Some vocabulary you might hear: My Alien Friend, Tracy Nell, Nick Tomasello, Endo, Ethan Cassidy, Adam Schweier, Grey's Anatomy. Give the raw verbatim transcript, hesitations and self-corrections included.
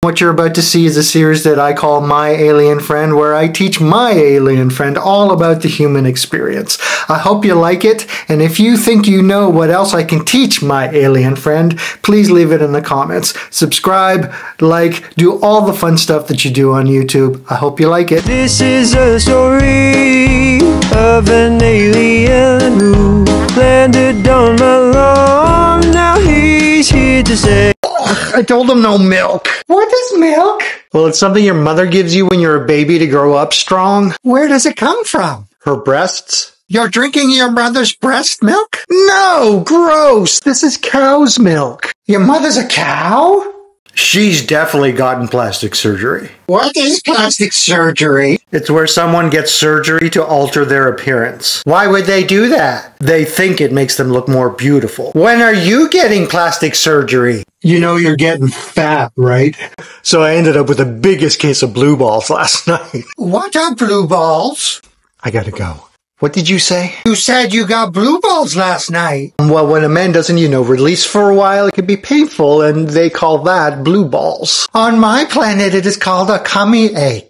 What you're about to see is a series that I call My Alien Friend, where I teach my alien friend all about the human experience. I hope you like it, and if you think you know what else I can teach my alien friend, please leave it in the comments. Subscribe, like, do all the fun stuff that you do on YouTube. I hope you like it. This is a story of an alien who landed on my lawn. Now he's here to say... I told him no milk. What is milk? Well, it's something your mother gives you when you're a baby to grow up strong. Where does it come from? Her breasts. You're drinking your mother's breast milk? No, gross. This is cow's milk. Your mother's a cow? She's definitely gotten plastic surgery. What is plastic surgery? It's where someone gets surgery to alter their appearance. Why would they do that? They think it makes them look more beautiful. When are you getting plastic surgery? You know you're getting fat, right? So I ended up with the biggest case of blue balls last night. What are blue balls? I gotta go. What did you say? You said you got blue balls last night. Well, when a man doesn't, you know, release for a while, it can be painful, and they call that blue balls. On my planet, it is called a tummy ache.